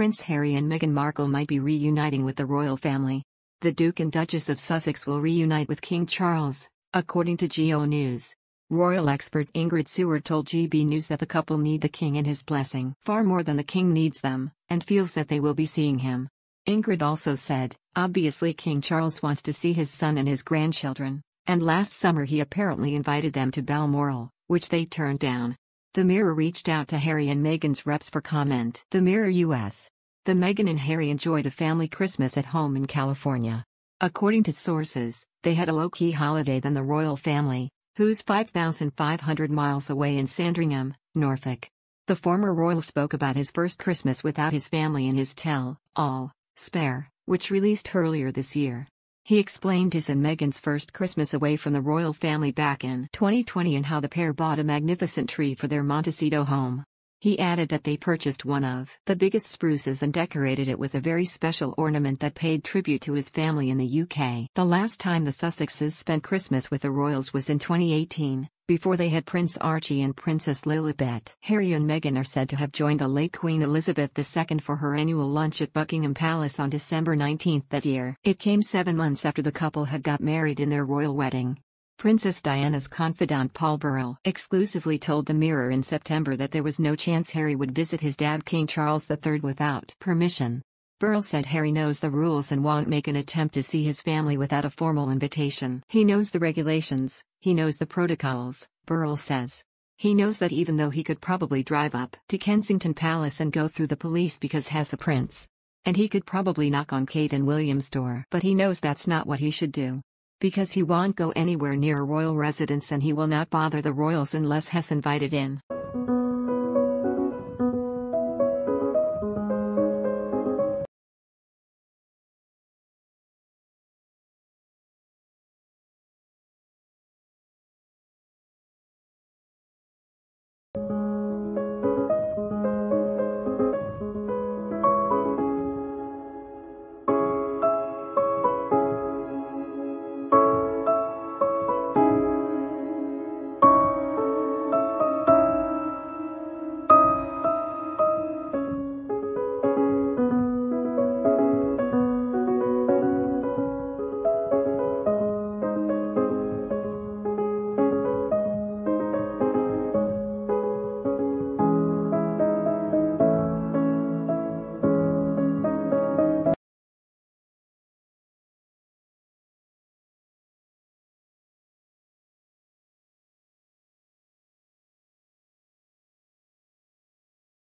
Prince Harry and Meghan Markle might be reuniting with the royal family. The Duke and Duchess of Sussex will reunite with King Charles, according to Geo News. Royal expert Ingrid Seward told GB News that the couple need the King and his blessing far more than the King needs them, and feels that they will be seeing him. Ingrid also said, obviously King Charles wants to see his son and his grandchildren, and last summer he apparently invited them to Balmoral, which they turned down. The Mirror reached out to Harry and Meghan's reps for comment. The Mirror US. The Meghan and Harry enjoyed a family Christmas at home in California. According to sources, they had a low-key holiday than the royal family, who's 5,500 miles away in Sandringham, Norfolk. The former royal spoke about his first Christmas without his family in his tell-all, Spare, which released earlier this year. He explained his and Meghan's first Christmas away from the royal family back in 2020 and how the pair bought a magnificent tree for their Montecito home. He added that they purchased one of the biggest spruces and decorated it with a very special ornament that paid tribute to his family in the UK. The last time the Sussexes spent Christmas with the royals was in 2018, before they had Prince Archie and Princess Lilibet. Harry and Meghan are said to have joined the late Queen Elizabeth II for her annual lunch at Buckingham Palace on December 19 that year. It came 7 months after the couple had got married in their royal wedding. Princess Diana's confidant Paul Burrell exclusively told The Mirror in September that there was no chance Harry would visit his dad King Charles III without permission. Burrell said Harry knows the rules and won't make an attempt to see his family without a formal invitation. He knows the regulations, he knows the protocols, Burrell says. He knows that even though he could probably drive up to Kensington Palace and go through the police because he's a prince. And he could probably knock on Kate and William's door. But he knows that's not what he should do. Because he won't go anywhere near a royal residence and he will not bother the royals unless he's invited in.